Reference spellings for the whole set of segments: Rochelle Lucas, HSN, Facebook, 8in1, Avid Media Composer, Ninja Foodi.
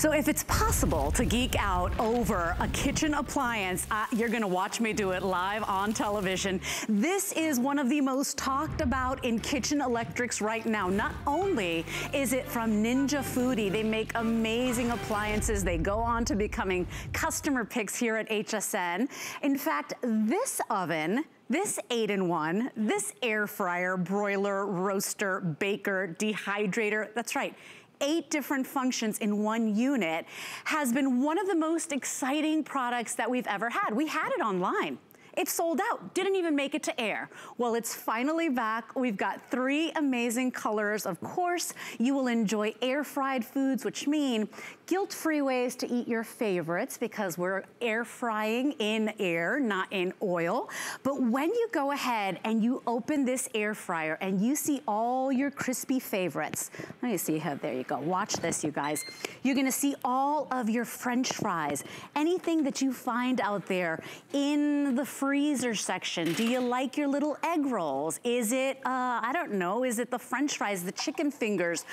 So if it's possible to geek out over a kitchen appliance, you're gonna watch me do it live on television. This is one of the most talked about in kitchen electrics right now. Not only is it from Ninja Foodi, they make amazing appliances. They go on to becoming customer picks here at HSN. In fact, this oven, this 8-in-1, this air fryer, broiler, roaster, baker, dehydrator, that's right, 8 different functions in one unit, has been one of the most exciting products that we've ever had. We had it online. It sold out, didn't even make it to air. Well, it's finally back. We've got 3 amazing colors. Of course, you will enjoy air-fried foods, which mean guilt-free ways to eat your favorites because we're air-frying in air, not in oil. But when you go ahead and you open this air fryer and you see all your crispy favorites, let me see how, there you go. Watch this, you guys. You're gonna see all of your French fries, anything that you find out there in the freezer section. Do you like your little egg rolls? Is it, I don't know, is it the French fries, the chicken fingers?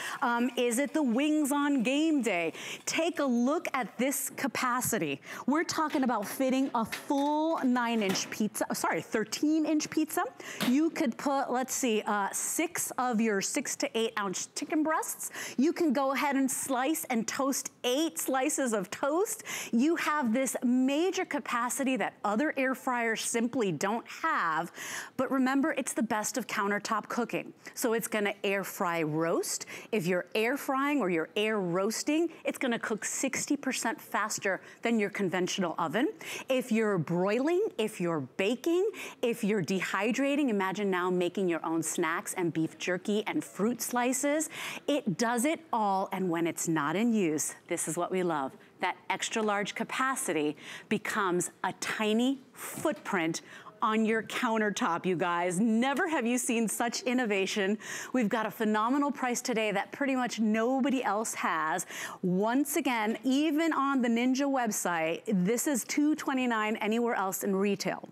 Is it the wings on game day? Take a look at this capacity. We're talking about fitting a full 9-inch pizza, sorry, 13-inch pizza. You could put, let's see, 6 of your 6- to 8-ounce chicken breasts. You can go ahead and slice and toast 8 slices of toast. You have this major capacity that other air fryers simply don't have. But remember, it's the best of countertop cooking. So it's gonna air fry roast. If you're air frying or you're air roasting, it's gonna cook 60% faster than your conventional oven. If you're broiling, if you're baking, if you're dehydrating, imagine now making your own snacks and beef jerky and fruit slices. It does it all, and when it's not in use, this is what we love. That extra large capacity becomes a tiny footprint on your countertop, you guys. Never have you seen such innovation. We've got a phenomenal price today that pretty much nobody else has. Once again, even on the Ninja website, this is $229 anywhere else in retail.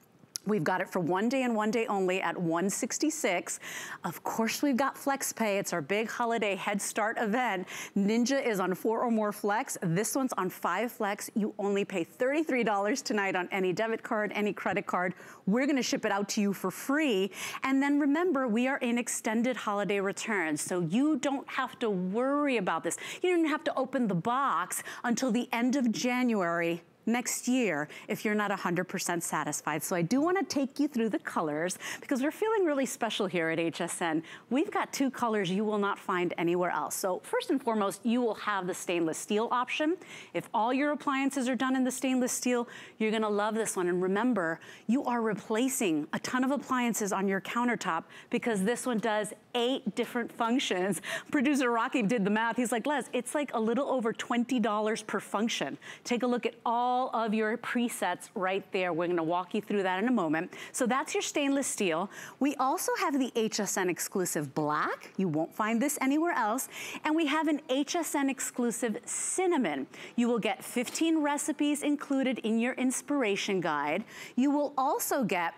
We've got it for one day and one day only at $166. Of course, we've got Flex Pay. It's our big holiday head start event. Ninja is on 4 or more Flex. This one's on 5 Flex. You only pay $33 tonight on any debit card, any credit card. We're gonna ship it out to you for free. And then remember, we are in extended holiday returns, so you don't have to worry about this. You don't have to open the box until the end of January next year if you're not 100% satisfied. So I do want to take you through the colors because we're feeling really special here at HSN. We've got 2 colors you will not find anywhere else. So first and foremost, you will have the stainless steel option. If all your appliances are done in the stainless steel, you're going to love this one. And remember, you are replacing a ton of appliances on your countertop because this one does 8 different functions. Producer Rocky did the math. He's like, Les, it's like a little over $20 per function. Take a look at all of your presets right there. We're gonna walk you through that in a moment. So that's your stainless steel. We also have the HSN exclusive black. You won't find this anywhere else. And we have an HSN exclusive cinnamon. You will get 15 recipes included in your inspiration guide. You will also get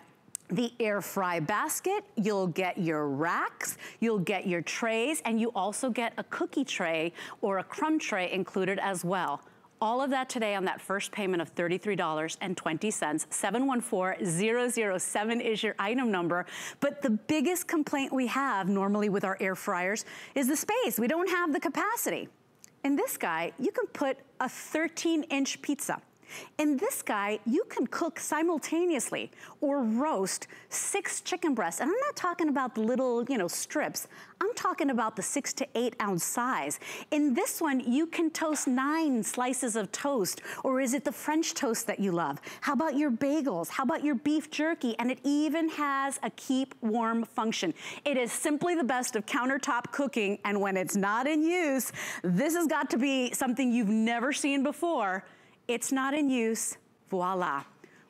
the air fry basket, you'll get your racks, you'll get your trays, and you also get a cookie tray or a crumb tray included as well. All of that today on that first payment of $33.20. 714007 is your item number. But the biggest complaint we have normally with our air fryers is the space. We don't have the capacity. In this guy, you can put a 13-inch pizza. In this guy, you can cook simultaneously or roast 6 chicken breasts. And I'm not talking about the little, you know, strips. I'm talking about the 6- to 8-ounce size. In this one, you can toast 9 slices of toast, or is it the French toast that you love? How about your bagels? How about your beef jerky? And it even has a keep warm function. It is simply the best of countertop cooking, and when it's not in use, this has got to be something you've never seen before. It's not in use, voila.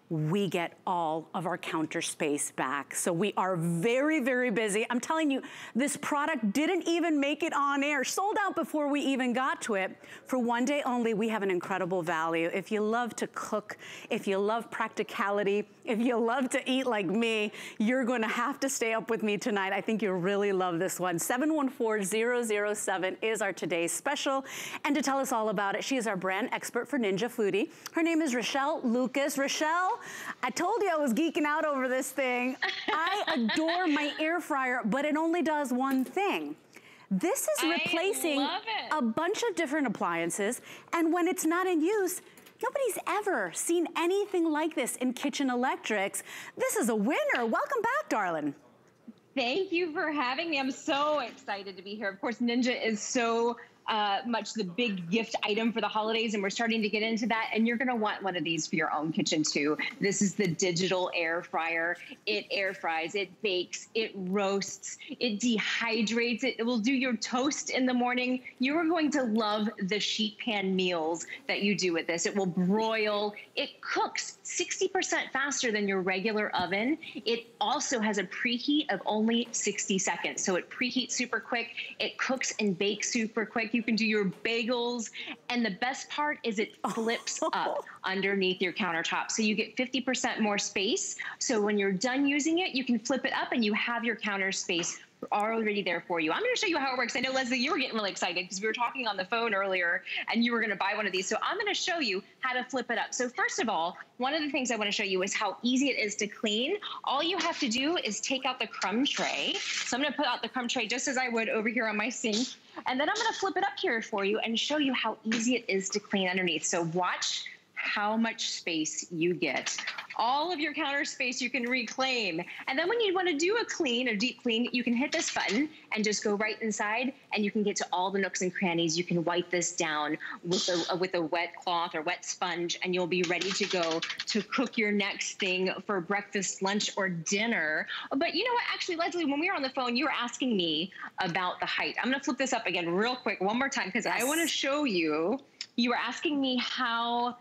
we get all of our counter space back. So we are very, very busy. I'm telling you, this product didn't even make it on air. Sold out before we even got to it. For one day only, we have an incredible value. If you love to cook, if you love practicality, if you love to eat like me, you're gonna have to stay up with me tonight. I think you'll really love this one. 714-007 is our today's special. And to tell us all about it, she is our brand expert for Ninja Foodi. Her name is Rochelle Lucas. Rochelle, I told you I was geeking out over this thing. I adore my air fryer, but it only does one thing. This is replacing a bunch of different appliances, and when it's not in use, nobody's ever seen anything like this in kitchen electrics. This is a winner. Welcome back, darling. Thank you for having me. I'm so excited to be here. Of course, Ninja is so much the big gift item for the holidays, and we're starting to get into that, and you're gonna want one of these for your own kitchen too. This is the digital air fryer. It air fries, it bakes, it roasts, it dehydrates, it will do your toast in the morning. You are going to love the sheet pan meals that you do with this. It will broil, it cooks 60% faster than your regular oven. It also has a preheat of only 60 seconds, so it preheats super quick, it cooks and bakes super quick. You can do your bagels, and the best part is it flips up underneath your countertop, so you get 50% more space. So when you're done using it, you can flip it up and you have your counter space already there for you. I'm going to show you how it works. I know, Leslie, you were getting really excited because we were talking on the phone earlier and you were going to buy one of these, so I'm going to show you how to flip it up. So first of all, one of the things I want to show you is how easy it is to clean. All you have to do is take out the crumb tray. So I'm going to put out the crumb tray just as I would over here on my sink. And then I'm gonna flip it up here for you and show you how easy it is to clean underneath. So watch how much space you get. All of your counter space you can reclaim. And then when you wanna do a clean, a deep clean, you can hit this button and just go right inside and you can get to all the nooks and crannies. You can wipe this down with a wet cloth or wet sponge, and you'll be ready to go to cook your next thing for breakfast, lunch, or dinner. But you know what, actually, Leslie, when we were on the phone, you were asking me about the height. I'm gonna flip this up again real quick, one more time, because I wanna show you, you were asking me how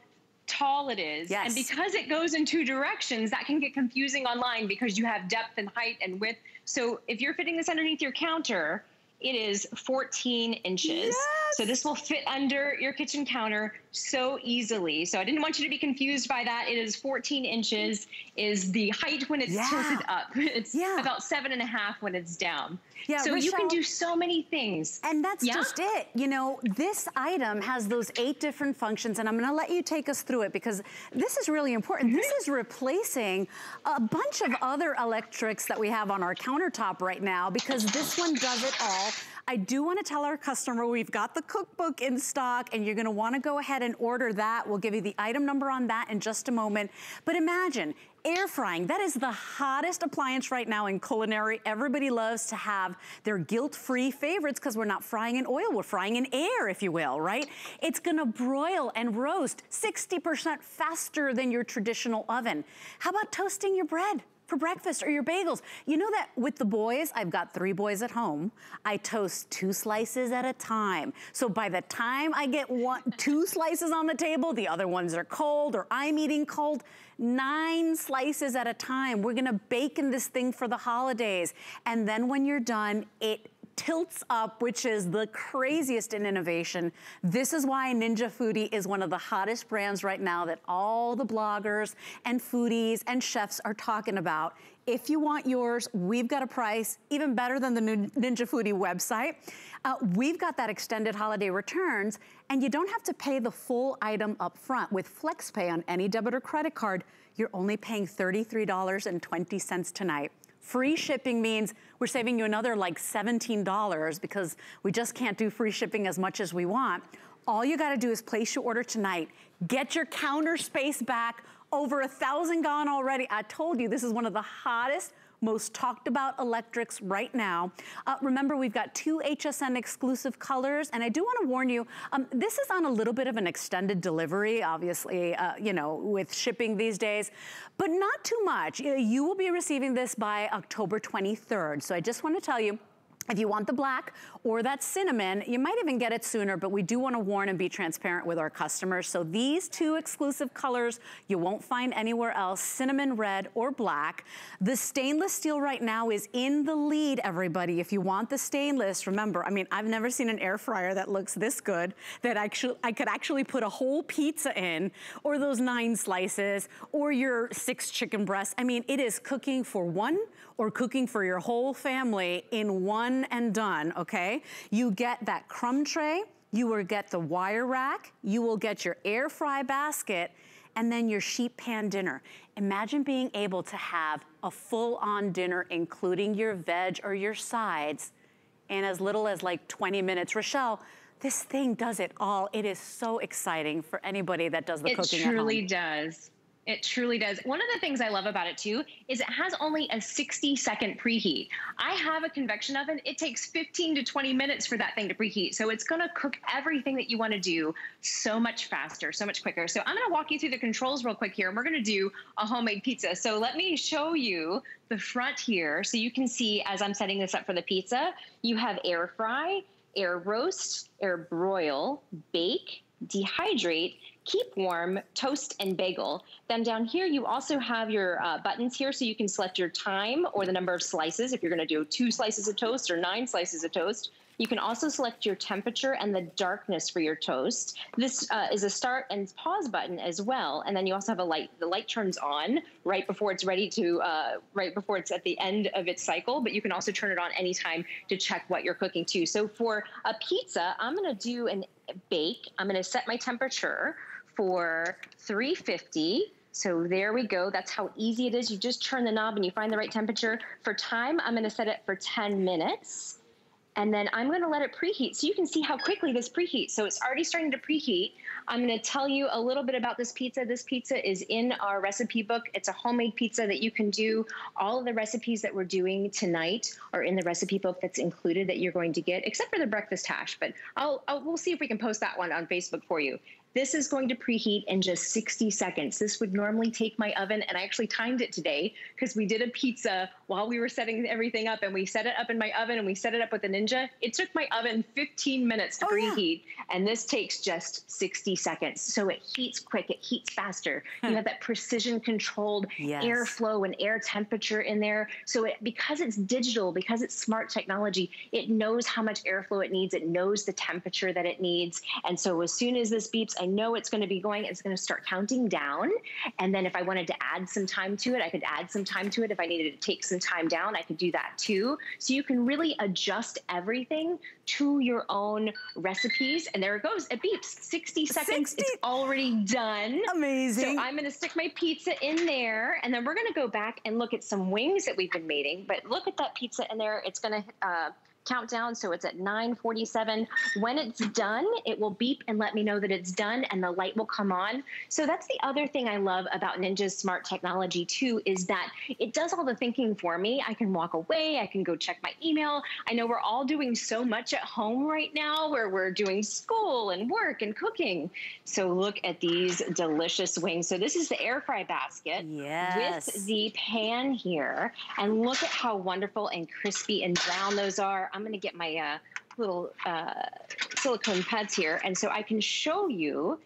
tall it is, and because it goes in two directions, that can get confusing online because you have depth and height and width. So if you're fitting this underneath your counter, it is 14 inches. So this will fit under your kitchen counter so easily. So I didn't want you to be confused by that. It is 14 inches is the height when it's tilted up. It's about 7.5 when it's down. So Rochelle, you can do so many things. And that's just it. You know, this item has those 8 different functions, and I'm gonna let you take us through it because this is really important. This is replacing a bunch of other electrics that we have on our countertop right now because this one does it all. I do want to tell our customer we've got the cookbook in stock, and you're going to want to go ahead and order that. We'll give you the item number on that in just a moment. But imagine air frying. That is the hottest appliance right now in culinary. Everybody loves to have their guilt-free favorites because we're not frying in oil, we're frying in air, if you will, right? It's gonna broil and roast 60% faster than your traditional oven. How about toasting your bread for breakfast or your bagels? You know that with the boys, I've got 3 boys at home, I toast 2 slices at a time. So by the time I get 2 slices on the table, the other ones are cold or I'm eating cold. 9 slices at a time. We're gonna bake in this thing for the holidays. And then when you're done, it tilts up, which is the craziest in innovation. This is why Ninja Foodi is one of the hottest brands right now that all the bloggers and foodies and chefs are talking about. If you want yours, we've got a price even better than the Ninja Foodi website. We've got that extended holiday returns, and you don't have to pay the full item up front. With FlexPay on any debit or credit card, you're only paying $33.20 tonight. Free shipping means we're saving you another like $17 because we just can't do free shipping as much as we want. All you gotta do is place your order tonight. Get your counter space back. Over 1,000 gone already. I told you this is one of the hottest, most talked about electrics right now. Remember, we've got 2 HSN exclusive colors, and I do wanna warn you, this is on a little bit of an extended delivery, obviously, you know, with shipping these days, but not too much. You will be receiving this by October 23rd. So I just wanna tell you, If you want the black or that cinnamon, you might even get it sooner, but we do want to warn and be transparent with our customers. So these two exclusive colors you won't find anywhere else, cinnamon red or black. The stainless steel right now is in the lead, everybody. If you want the stainless, remember, I mean, I've never seen an air fryer that looks this good, that I could actually put a whole pizza in, or those 9 slices, or your 6 chicken breasts. I mean, it is cooking for one or cooking for your whole family in one and done, okay? You get that crumb tray, you will get the wire rack, you will get your air fry basket, and then your sheet pan dinner. Imagine being able to have a full-on dinner, including your veg or your sides, in as little as like 20 minutes. Rochelle, this thing does it all. It is so exciting for anybody that does the cooking at home. It truly does. It truly does. One of the things I love about it too is it has only a 60-second preheat. I have a convection oven. It takes 15 to 20 minutes for that thing to preheat. So it's gonna cook everything that you wanna do so much faster, so much quicker. So I'm gonna walk you through the controls real quick here, and we're gonna do a homemade pizza. So let me show you the front here. So you can see, as I'm setting this up for the pizza, you have air fry, air roast, air broil, bake, dehydrate, keep warm, toast, and bagel. Then down here, you also have your buttons here, so you can select your time or the number of slices, if you're gonna do 2 slices of toast or 9 slices of toast. You can also select your temperature and the darkness for your toast. This is a start and pause button as well. And then you also have a light. The light turns on right before it's ready to, right before it's at the end of its cycle, but you can also turn it on anytime to check what you're cooking too. So for a pizza, I'm gonna do an bake. I'm gonna set my temperature for 350. So there we go. That's how easy it is. You just turn the knob and you find the right temperature. For time, I'm gonna set it for 10 minutes. And then I'm gonna let it preheat. So you can see how quickly this preheats. So it's already starting to preheat. I'm gonna tell you a little bit about this pizza. This pizza is in our recipe book. It's a homemade pizza that you can do. All of the recipes that we're doing tonight are in the recipe book that's included that you're going to get, except for the breakfast hash, but we'll see if we can post that one on Facebook for you. This is going to preheat in just 60 seconds. This would normally take my oven, and I actually timed it today because we did a pizza while we were setting everything up, and we set it up in my oven and we set it up with the Ninja. It took my oven 15 minutes to preheat, and this takes just 60 seconds. So it heats quick, it heats faster. You have that precision controlled airflow and air temperature in there. So it, because it's digital, because it's smart technology, it knows how much airflow it needs, it knows the temperature that it needs. And so as soon as this beeps, I know it's going to be going, it's going to start counting down. And then if I wanted to add some time to it, I could add some time to it. If I needed to take some time down, I could do that too. So you can really adjust everything to your own recipes. And there it goes. It beeps. 60 seconds. 60. It's already done. Amazing. So I'm going to stick my pizza in there, and then we're going to go back and look at some wings that we've been making. But look at that pizza in there. It's going to countdown, so it's at 9:47. When it's done, it will beep and let me know that it's done, and the light will come on. So that's the other thing I love about Ninja's smart technology too, is that it does all the thinking for me. I can walk away, I can go check my email. I know we're all doing so much at home right now, where we're doing school and work and cooking. So look at these delicious wings. So this is the air fry basket with the pan here, and look at how wonderful and crispy and brown those are. I'm gonna get my little silicone pads here, and so I can show you,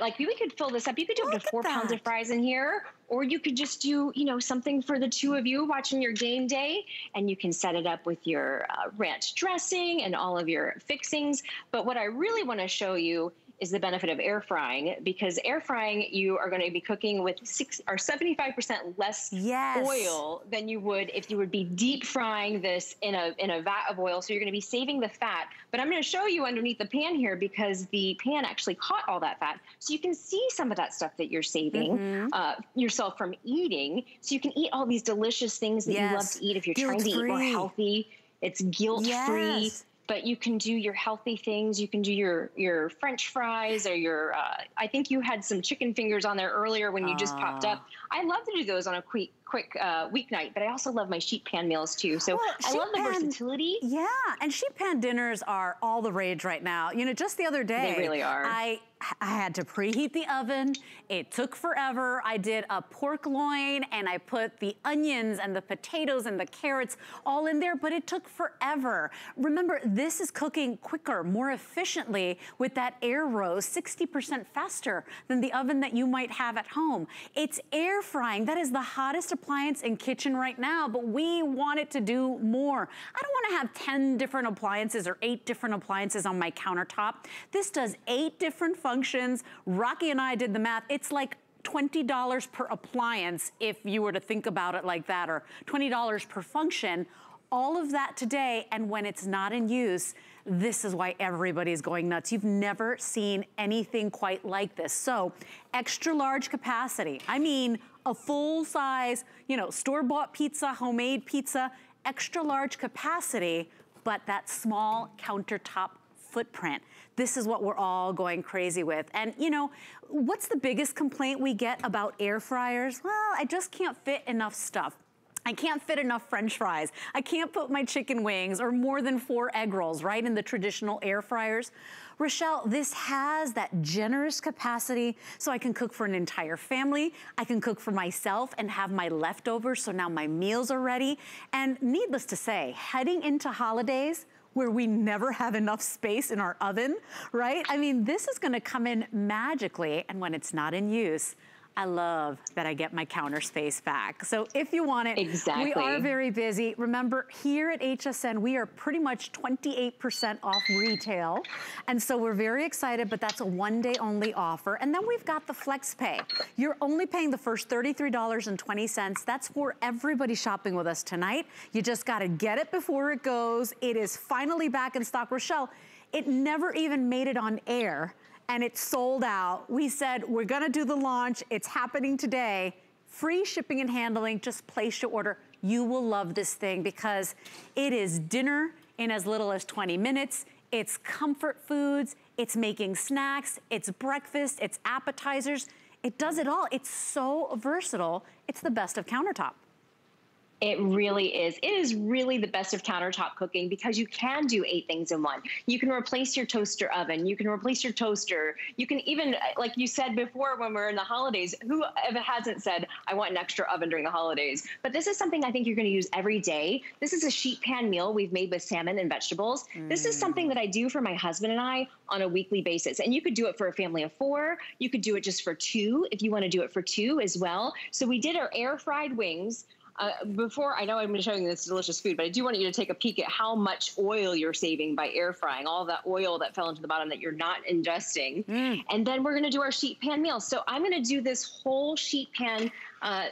like, we could fill this up. You could do up to 4 pounds of fries in here, or you could just do, you know, something for the two of you watching your game day, and you can set it up with your ranch dressing and all of your fixings. But what I really wanna show you is the benefit of air frying, because air frying, you are going to be cooking with 75% less oil than you would if you would be deep frying this in a vat of oil. So you're going to be saving the fat. But I'm going to show you underneath the pan here, because the pan actually caught all that fat. So you can see some of that stuff that you're saving yourself from eating. So you can eat all these delicious things that you love to eat if you're trying to eat more healthy. It's guilt-free. But you can do your healthy things. You can do your French fries, or your, I think you had some chicken fingers on there earlier when you just popped up. I love to do those on a quick weeknight, but I also love my sheet pan meals too. So I love the versatility. Yeah, and sheet pan dinners are all the rage right now. You know, just the other day, they really are. I I had to preheat the oven. It took forever. I did a pork loin and I put the onions and the potatoes and the carrots all in there, but it took forever. Remember, this is cooking quicker, more efficiently with that air roast, 60% faster than the oven that you might have at home. It's air frying. That is the hottest appliance in kitchen right now, but we want it to do more. I don't want to have 10 different appliances or 8 different appliances on my countertop. This does 8 different functions. Rocky and I did the math. It's like $20 per appliance if you were to think about it like that, or $20 per function. All of that today, and when it's not in use, this is why everybody's going nuts. You've never seen anything quite like this. So, extra large capacity. I mean, a full size, you know, store-bought pizza, homemade pizza, extra large capacity, but that small countertop footprint. This is what we're all going crazy with. And you know, what's the biggest complaint we get about air fryers? Well, I just can't fit enough stuff. I can't fit enough French fries. I can't put my chicken wings or more than 4 egg rolls, right, in the traditional air fryers. Rochelle, this has that generous capacity, so I can cook for an entire family. I can cook for myself and have my leftovers, so now my meals are ready. And needless to say, heading into holidays, where we never have enough space in our oven, right? I mean, this is gonna come in magically, and when it's not in use, I love that I get my counter space back. So if you want it, exactly. We are very busy. Remember, here at HSN, we are pretty much 28% off retail. And so we're very excited, but that's a one-day only offer. And then we've got the Flex Pay. You're only paying the first $33.20. That's for everybody shopping with us tonight. You just gotta get it before it goes. It is finally back in stock. Rochelle, it never even made it on air. And it's sold out. We said, we're gonna do the launch. It's happening today. Free shipping and handling, just place your order. You will love this thing because it is dinner in as little as 20 minutes. It's comfort foods, it's making snacks, it's breakfast, it's appetizers. It does it all. It's so versatile. It's the best of countertop. It really is. It is really the best of countertop cooking because you can do 8 things in one. You can replace your toaster oven. You can replace your toaster. You can even, like you said before when we were in the holidays, who hasn't said, I want an extra oven during the holidays? But this is something I think you're going to use every day. This is a sheet pan meal we've made with salmon and vegetables. This is something that I do for my husband and I on a weekly basis. And you could do it for a family of 4. You could do it just for 2 if you want to do it for 2 as well. So we did our air fried wings. Before, I know I'm showing you this delicious food, but I do want you to take a peek at how much oil you're saving by air frying, all that oil that fell into the bottom that you're not ingesting. And then we're going to do our sheet pan meal. So I'm going to do this whole sheet pan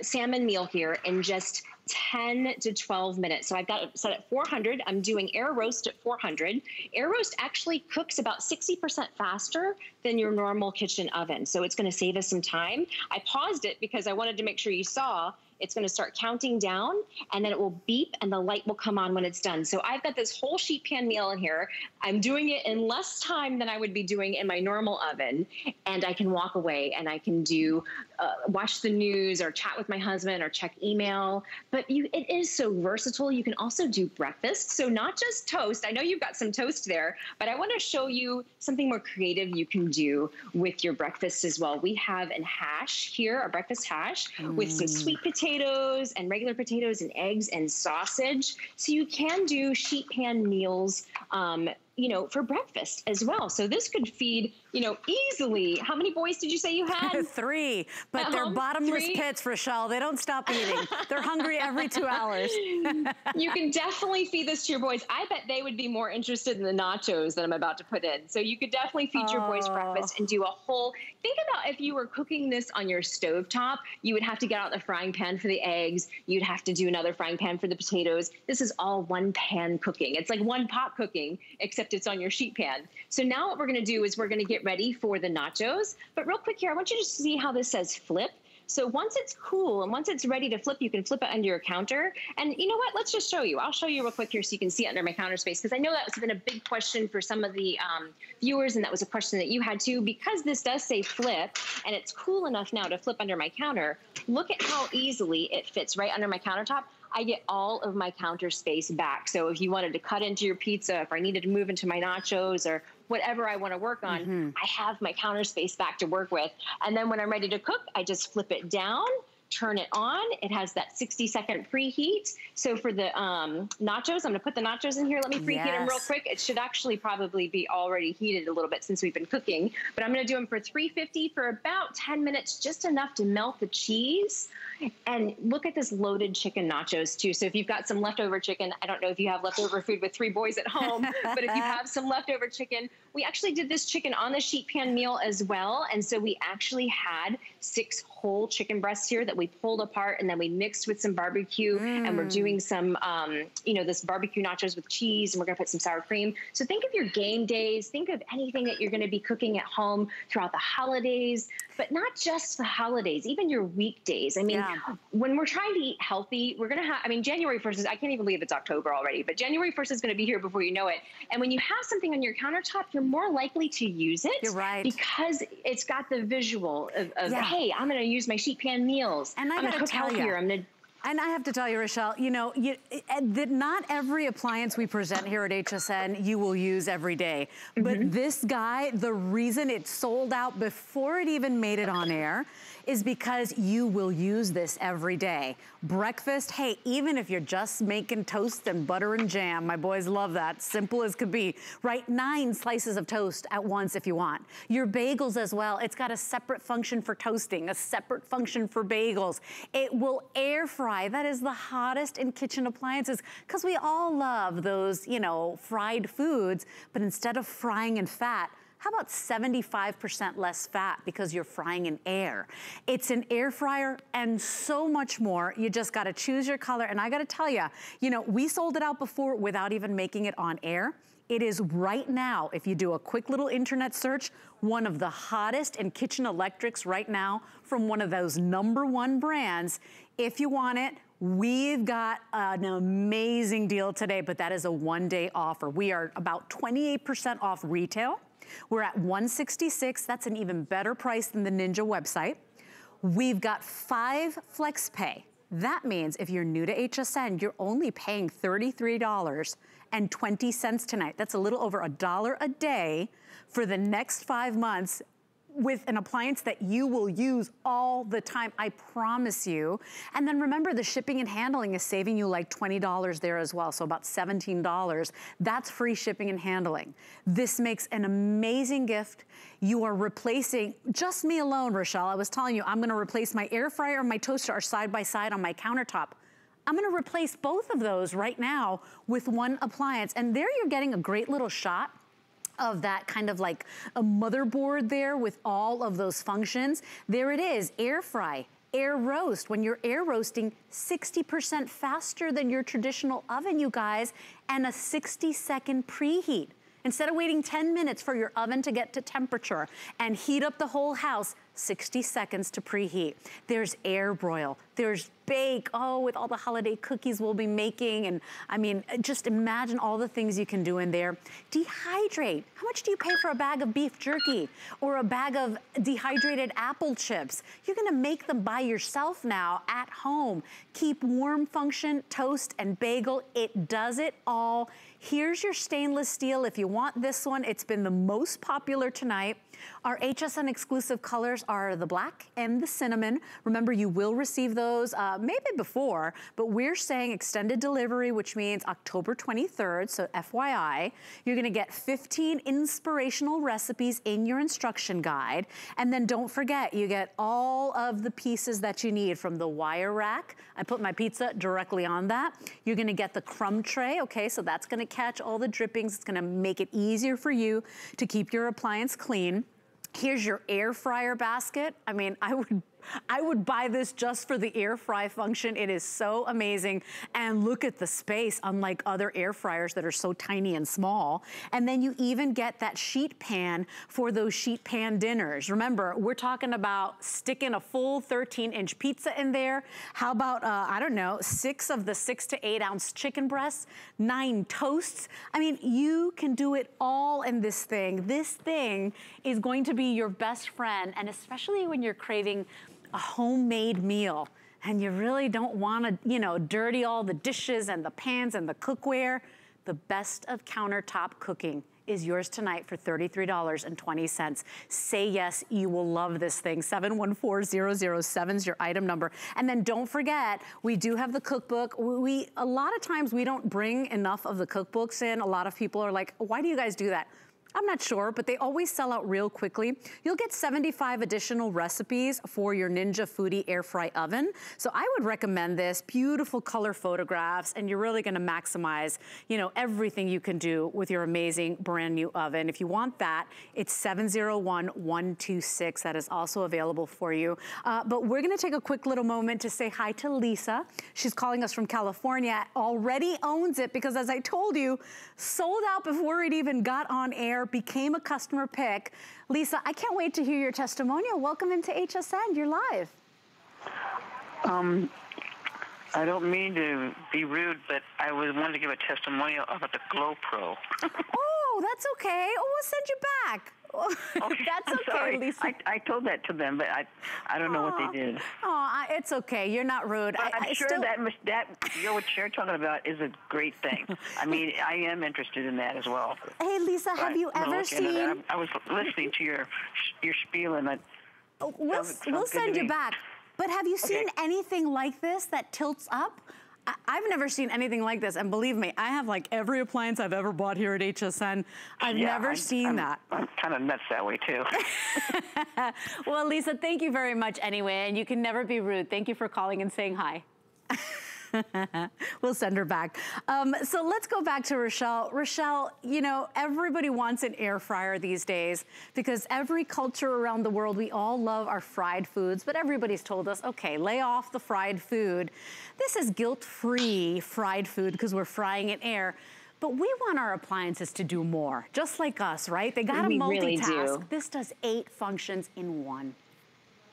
salmon meal here in just 10 to 12 minutes. So I've got it set at 400. I'm doing air roast at 400. Air roast actually cooks about 60% faster than your normal kitchen oven. So it's going to save us some time. I paused it because I wanted to make sure you saw it's going to start counting down, and then it will beep, and the light will come on when it's done. So I've got this whole sheet pan meal in here. I'm doing it in less time than I would be doing in my normal oven, and I can walk away, and I can do watch the news or chat with my husband or check email. But it is so versatile. You can also do breakfast, so not just toast. I know you've got some toast there, but I want to show you something more creative you can do with your breakfast as well. We have a hash here, a breakfast hash with some sweet potatoes and regular potatoes and eggs and sausage. So you can do sheet pan meals, you know, for breakfast as well. So this could feed, you know, easily. How many boys did you say you had? 3, but they're bottomless pits, Rochelle. They don't stop eating. They're hungry every 2 hours. You can definitely feed this to your boys. I bet they would be more interested in the nachos that I'm about to put in. So you could definitely feed your boys breakfast and do a whole, think about if you were cooking this on your stovetop, you would have to get out the frying pan for the eggs. You'd have to do another frying pan for the potatoes. This is all one pan cooking. It's like one pot cooking, except it's on your sheet pan. So now what we're gonna do is we're gonna get ready for the nachos. But real quick here, I want you to see how this says flip. So once it's cool and once it's ready to flip, you can flip it under your counter. And you know what, let's just show you. I'll show you real quick here so you can see it under my counter space, because I know that's been a big question for some of the viewers, and that was a question that you had too. Because this does say flip and it's cool enough now to flip under my counter, look at how easily it fits right under my countertop. I get all of my counter space back. So if you wanted to cut into your pizza, if I needed to move into my nachos or whatever I want to work on, I have my counter space back to work with. And then when I'm ready to cook, I just flip it down, turn it on. It has that 60-second preheat. So for the nachos, I'm gonna put the nachos in here. Let me preheat them real quick. It should actually probably be already heated a little bit since we've been cooking, but I'm gonna do them for $3.50 for about 10 minutes, just enough to melt the cheese. And look at this loaded chicken nachos too. So if you've got some leftover chicken, I don't know if you have leftover food with three boys at home, but if you have some leftover chicken, we actually did this chicken on the sheet pan meal as well. And so we actually had 6 whole chicken breasts here that we pulled apart, and then we mixed with some barbecue, and we're doing some, you know, this barbecue nachos with cheese, and we're gonna put some sour cream. So think of your game days, think of anything that you're gonna be cooking at home throughout the holidays, but not just the holidays, even your weekdays. I mean, when we're trying to eat healthy, we're gonna have, I mean, January 1st is, I can't even believe it's October already, but January 1st is gonna be here before you know it. And when you have something on your countertop, you're more likely to use it because it's got the visual of hey, I'm gonna use my sheet pan meals. And I'm gonna cook healthier. And I have to tell you, Rochelle, you know, not every appliance we present here at HSN you will use every day. But this guy, the reason it sold out before it even made it on air is because you will use this every day. Breakfast, hey, even if you're just making toast and butter and jam, my boys love that, simple as could be, right? 9 slices of toast at once if you want. Your bagels as well, it's got a separate function for toasting, a separate function for bagels. It will air fry, that is the hottest in kitchen appliances, because we all love those, you know, fried foods, but instead of frying in fat, how about 75% less fat because you're frying in air? It's an air fryer and so much more. You just gotta choose your color. And I gotta tell you, you know, we sold it out before without even making it on air. It is right now, if you do a quick little internet search, one of the hottest in kitchen electrics right now from one of those #1 brands. If you want it, we've got an amazing deal today, but that is a one-day offer. We are about 28% off retail. We're at $166. That's an even better price than the Ninja website. We've got 5 flex pay. That means if you're new to HSN, you're only paying $33.20 tonight. That's a little over $1 a day for the next 5 months with an appliance that you will use all the time, I promise you. And then remember, the shipping and handling is saving you like $20 there as well, so about $17. That's free shipping and handling. This makes an amazing gift. You are replacing, just me alone, Rochelle, I was telling you, I'm gonna replace my air fryer and my toaster are side by side on my countertop. I'm gonna replace both of those right now with one appliance. And there you're getting a great little shot of that kind of like a motherboard there with all of those functions. There it is, air fry, air roast. When you're air roasting, 60% faster than your traditional oven, you guys, and a 60-second preheat. Instead of waiting 10 minutes for your oven to get to temperature and heat up the whole house, 60 seconds to preheat. There's air broil, there's bake, oh, with all the holiday cookies we'll be making, and I mean, just imagine all the things you can do in there. Dehydrate, how much do you pay for a bag of beef jerky or a bag of dehydrated apple chips? You're gonna make them by yourself now at home. Keep warm function, toast and bagel, it does it all. Here's your stainless steel if you want this one. It's been the most popular tonight. Our HSN exclusive colors are the black and the cinnamon. Remember, you will receive those maybe before, but we're saying extended delivery, which means October 23rd, so FYI. You're gonna get 15 inspirational recipes in your instruction guide. And then don't forget, you get all of the pieces that you need from the wire rack. I put my pizza directly on that. You're gonna get the crumb tray, okay, so that's gonna catch all the drippings. It's gonna make it easier for you to keep your appliance clean. Here's your air fryer basket. I mean, I would buy this just for the air fry function. It is so amazing. And look at the space, unlike other air fryers that are so tiny and small. And then you even get that sheet pan for those sheet pan dinners. Remember, we're talking about sticking a full 13-inch pizza in there. How about, I don't know, 6 of the 6 to 8 ounce chicken breasts, 9 toasts. I mean, you can do it all in this thing. This thing is going to be your best friend, and especially when you're craving a homemade meal and you really don't want to, you know, dirty all the dishes and the pans and the cookware. The best of countertop cooking is yours tonight for $33.20. Say yes, you will love this thing. 714007 is your item number. And then don't forget, we do have the cookbook. We a lot of times we don't bring enough of the cookbooks in. A lot of people are like, why do you guys do that? I'm not sure, but they always sell out real quickly. You'll get 75 additional recipes for your Ninja Foodi air fry oven. So I would recommend this, beautiful color photographs, and you're really gonna maximize, you know, everything you can do with your amazing brand new oven. If you want that, it's 701126. That is also available for you. But we're gonna take a quick little moment to say hi to Lisa. She's calling us from California, already owns it because as I told you, sold out before it even got on air. Became a customer pick. Lisa, I can't wait to hear your testimonial. Welcome into HSN. You're live. I don't mean to be rude, but I wanted to give a testimonial about the Glow Pro. Oh, that's okay. Oh, we'll send you back. Okay. That's okay, sorry. Lisa. I told that to them, but I don't know what they did. Oh, it's okay. You're not rude. But I'm sure that you know, what you're talking about is a great thing. I mean, I am interested in that as well. Hey, Lisa, but have you ever seen? I was listening to your spiel, and we'll send you back. But have you seen anything like this that tilts up? I've never seen anything like this, and believe me, I have like every appliance I've ever bought here at HSN. I've never seen that. I'm kind of nuts that way too. Well, Lisa, thank you very much anyway, and you can never be rude. Thank you for calling and saying hi. We'll send her back. So let's go back to Rochelle. Rochelle, you know, everybody wants an air fryer these days because every culture around the world, we all love our fried foods, but everybody's told us, okay, lay off the fried food. This is guilt-free fried food because we're frying in air. But we want our appliances to do more, just like us, right? They gotta multitask. Really do. This does 8 functions in one.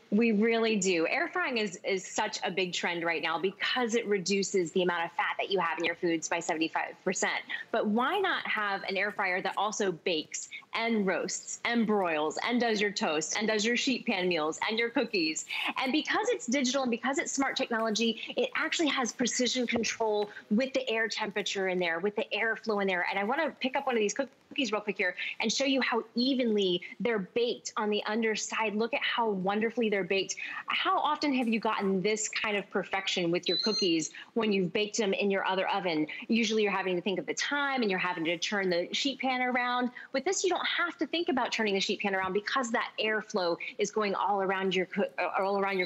We really do. Air frying is such a big trend right now because it reduces the amount of fat that you have in your foods by 75%. But why not have an air fryer that also bakes and roasts and broils and does your toast and does your sheet pan meals and your cookies? And because it's digital and because it's smart technology, it actually has precision control with the air temperature in there, with the airflow in there. And I want to pick up one of these cookies real quick here and show you how evenly they're baked on the underside. Look at how wonderfully they're baked. How often have you gotten this kind of perfection with your cookies when you've baked them in your other oven? Usually you're having to think of the time and you're having to turn the sheet pan around. With this, you don't have to think about turning the sheet pan around because that airflow is going all around your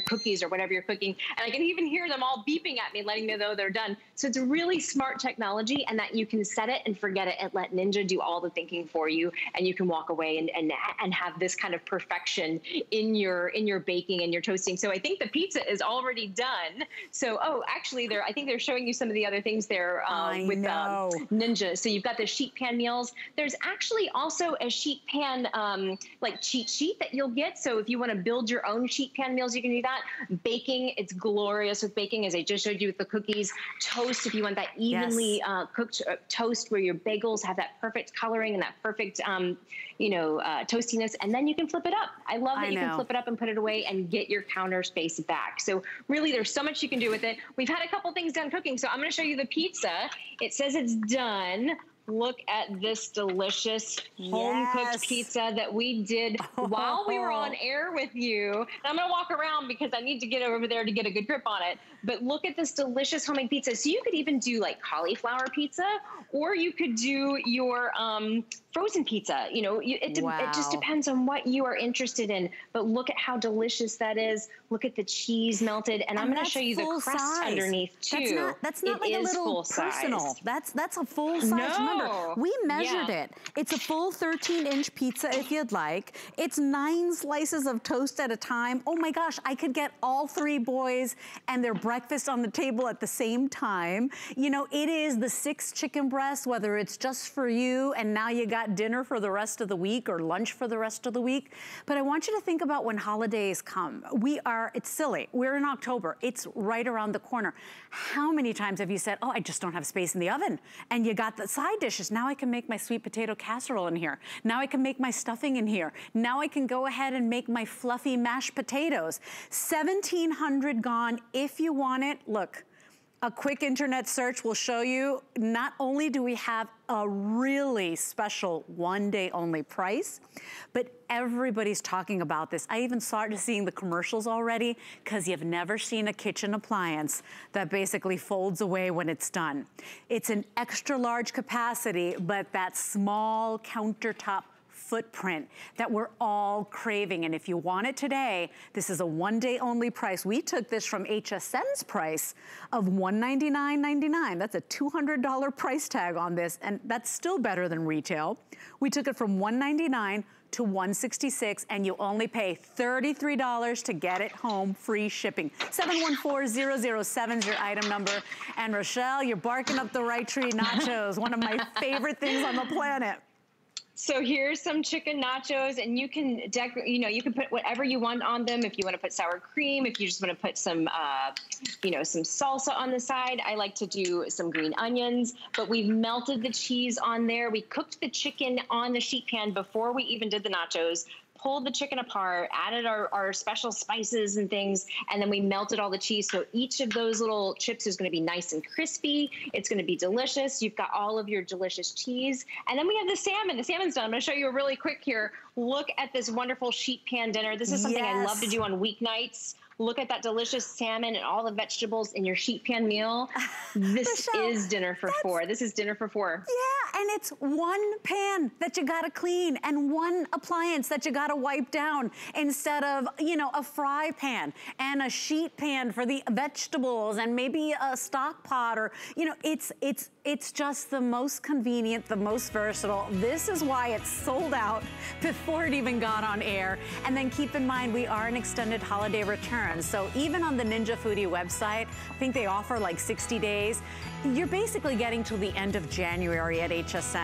cookies or whatever you're cooking. And I can even hear them all beeping at me, letting me know they're done. So it's really smart technology, and that you can set it and forget it and let Ninja do all the thinking for you, and you can walk away and have this kind of perfection in your baking and your toasting. So I think the pizza is already done. So, oh, actually, I think they're showing you some of the other things there with Ninja. So you've got the sheet pan meals. There's actually also a sheet pan like cheat sheet that you'll get. So if you want to build your own sheet pan meals, you can do that. Baking, it's glorious with baking, as I just showed you with the cookies. Toast, if you want that evenly cooked toast where your bagels have that perfect coloring and that perfect, you know, toastiness. And then you can flip it up. I love that you can flip it up and put it away and get your counter space back. So really, there's so much you can do with it. We've had a couple things done cooking, so I'm going to show you the pizza. It says it's done. Look at this delicious home-cooked pizza that we did while we were on air with you. And I'm going to walk around because I need to get over there to get a good grip on it. But look at this delicious homemade pizza. So you could even do like cauliflower pizza, or you could do your frozen pizza. You know, it just depends on what you are interested in. But look at how delicious that is. Look at the cheese melted. And I'm going to show you the crust underneath too. That's not like a little personal. That's a full size. No. Remember, we measured it. It's a full 13-inch pizza if you'd like. It's 9 slices of toast at a time. Oh my gosh, I could get all 3 boys and their breakfast on the table at the same time. You know, it is the 6 chicken breasts, whether it's just for you and now you got dinner for the rest of the week or lunch for the rest of the week. But I want you to think about when holidays come. It's silly, we're in October. It's right around the corner. How many times have you said, oh, I just don't have space in the oven? And you got the side dishes. Now I can make my sweet potato casserole in here. Now I can make my stuffing in here. Now I can go ahead and make my fluffy mashed potatoes. 1,700 gone if you want it. Look, A quick internet search will show you not only do we have a really special one-day only price, but everybody's talking about this. I even started seeing the commercials already because you've never seen a kitchen appliance that basically folds away when it's done. It's an extra large capacity, but that small countertop footprint that we're all craving. And if you want it today, this is a one-day only price. We took this from HSN's price of $199.99. That's a $200 price tag on this, and that's still better than retail. We took it from $199 to $166, and you only pay $33 to get it home, free shipping. 714-0007 is your item number. And Rochelle, you're barking up the right tree. Nachos, one of my favorite things on the planet. So here's some chicken nachos, and you can decorate, you know, you can put whatever you want on them. If you want to put sour cream, if you just want to put some, you know, some salsa on the side. I like to do some green onions, but we've melted the cheese on there. We cooked the chicken on the sheet pan before we even did the nachos, pulled the chicken apart, added our special spices and things, and then we melted all the cheese. So each of those little chips is going to be nice and crispy. It's going to be delicious. You've got all of your delicious cheese. And then we have the salmon. The salmon's done. I'm going to show you really quick here. Look at this wonderful sheet pan dinner. This is something I love to do on weeknights. Look at that delicious salmon and all the vegetables in your sheet pan meal. This is dinner for four. This is dinner for four. Yeah, and it's one pan that you gotta clean and one appliance that you gotta wipe down instead of, you know, a fry pan and a sheet pan for the vegetables and maybe a stock pot, or, you know, it's just the most convenient, the most versatile. This is why it's sold out before it even got on air. And then keep in mind, we are an extended holiday return. So even on the Ninja Foodi website, I think they offer like 60 days. You're basically getting to the end of January at HSN.